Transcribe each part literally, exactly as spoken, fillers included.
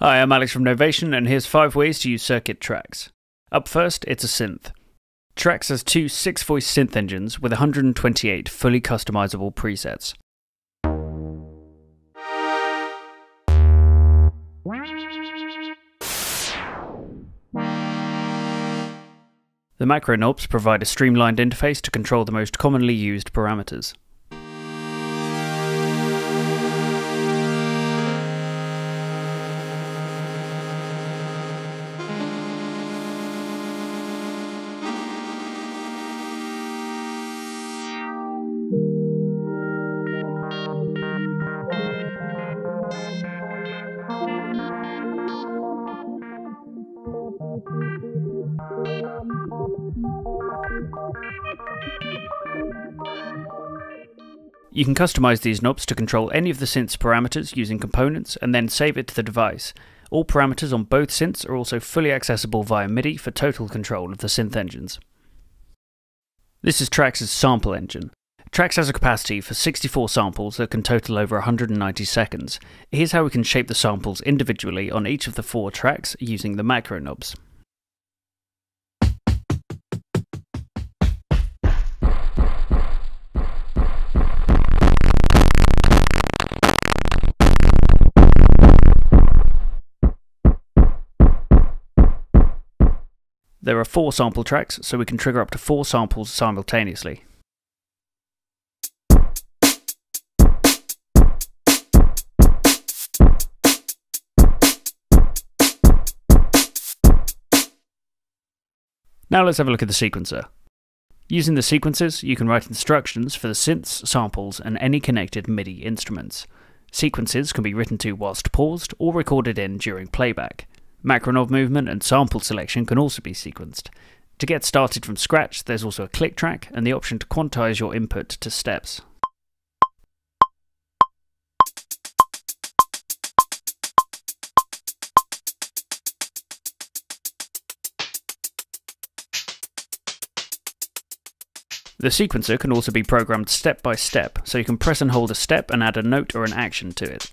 Hi, I'm Alex from Novation, and here's five ways to use Circuit Tracks. Up first, it's a synth. Tracks has two six-voice synth engines with one hundred twenty-eight fully customizable presets. The macro knobs provide a streamlined interface to control the most commonly used parameters. You can customize these knobs to control any of the synth's parameters using components and then save it to the device. All parameters on both synths are also fully accessible via MIDI for total control of the synth engines. This is Tracks' sample engine. Tracks has a capacity for sixty-four samples that can total over one hundred ninety seconds. Here's how we can shape the samples individually on each of the four tracks using the macro knobs. There are four sample tracks, so we can trigger up to four samples simultaneously. Now let's have a look at the sequencer. Using the sequences, you can write instructions for the synths, samples, and any connected MIDI instruments. Sequences can be written to whilst paused or recorded in during playback. Macro knob movement and sample selection can also be sequenced. To get started from scratch, there's also a click track and the option to quantize your input to steps. The sequencer can also be programmed step by step, so you can press and hold a step and add a note or an action to it.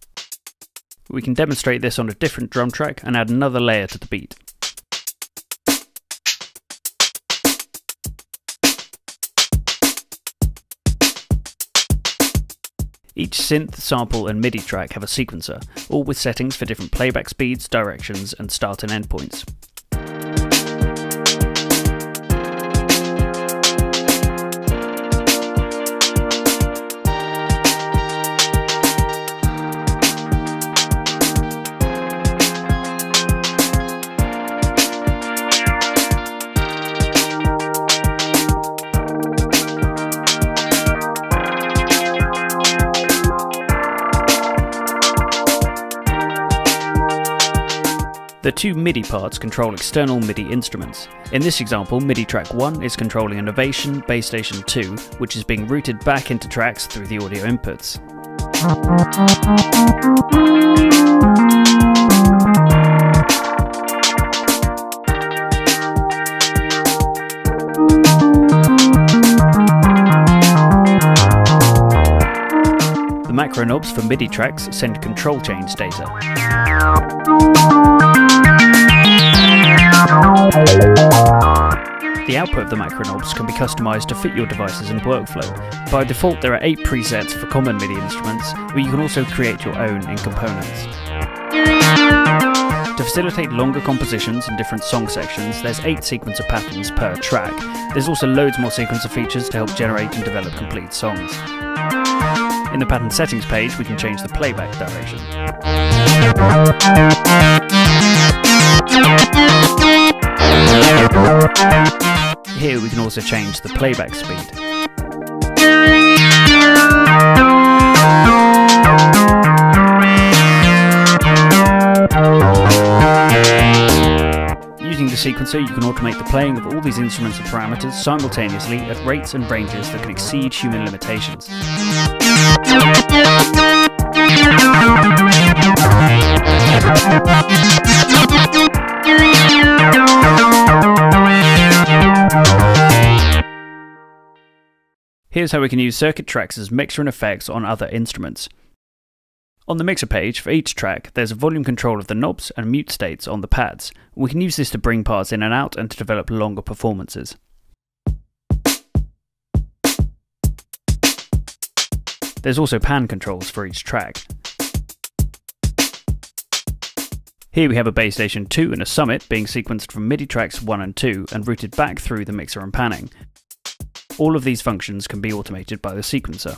We can demonstrate this on a different drum track and add another layer to the beat. Each synth, sample and MIDI track have a sequencer, all with settings for different playback speeds, directions and start and end points. The two MIDI parts control external MIDI instruments. In this example, MIDI track one is controlling a Novation Bass Station two, which is being routed back into tracks through the audio inputs. The macro knobs for MIDI tracks send control change data. The output of the macro knobs can be customised to fit your devices and workflow. By default, there are eight presets for common MIDI instruments, but you can also create your own in components. To facilitate longer compositions and different song sections, there's eight sequencer patterns per track. There's also loads more sequencer features to help generate and develop complete songs. In the pattern settings page, we can change the playback direction. Here we can also change the playback speed. Using the sequencer, you can automate the playing of all these instruments and parameters simultaneously at rates and ranges that can exceed human limitations. Here's how we can use Circuit Tracks as mixer and effects on other instruments. On the mixer page, for each track, there's a volume control of the knobs and mute states on the pads. We can use this to bring parts in and out and to develop longer performances. There's also pan controls for each track. Here we have a Bass Station two and a Summit being sequenced from MIDI tracks one and two and routed back through the mixer and panning. All of these functions can be automated by the sequencer.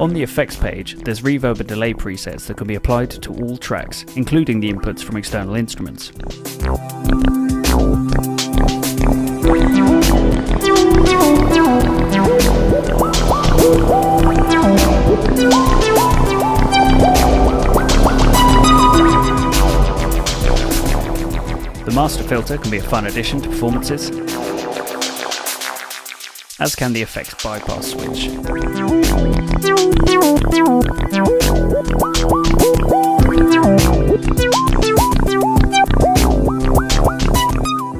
On the effects page, there's reverb and delay presets that can be applied to all tracks, including the inputs from external instruments. The master filter can be a fun addition to performances, as can the effects bypass switch.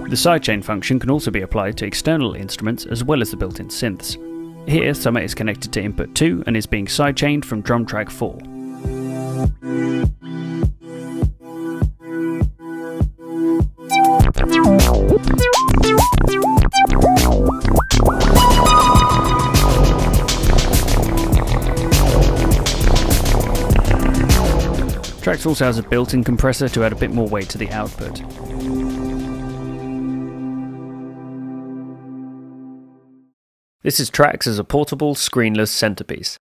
The sidechain function can also be applied to external instruments as well as the built-in synths. Here, Summit is connected to input two and is being sidechained from drum track four. Tracks also has a built-in compressor to add a bit more weight to the output. This is Tracks as a portable, screenless centerpiece.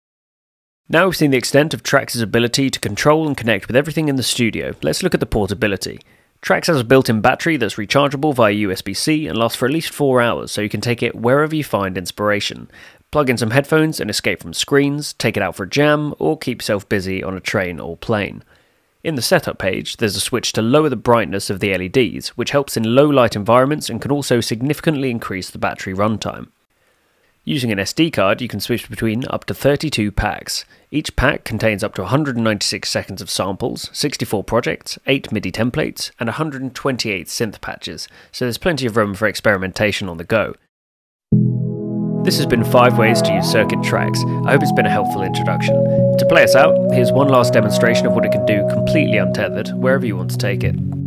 Now we've seen the extent of Tracks' ability to control and connect with everything in the studio, let's look at the portability. Tracks has a built-in battery that's rechargeable via U S B C and lasts for at least four hours, so you can take it wherever you find inspiration. Plug in some headphones and escape from screens, take it out for a jam, or keep yourself busy on a train or plane. In the setup page, there's a switch to lower the brightness of the L E Ds, which helps in low light environments and can also significantly increase the battery runtime. Using an S D card, you can switch between up to thirty-two packs. Each pack contains up to one hundred ninety-six seconds of samples, sixty-four projects, eight MIDI templates, and one hundred twenty-eight synth patches, so there's plenty of room for experimentation on the go. This has been five ways to use Circuit Tracks. I hope it's been a helpful introduction. To play us out, here's one last demonstration of what it can do completely untethered, wherever you want to take it.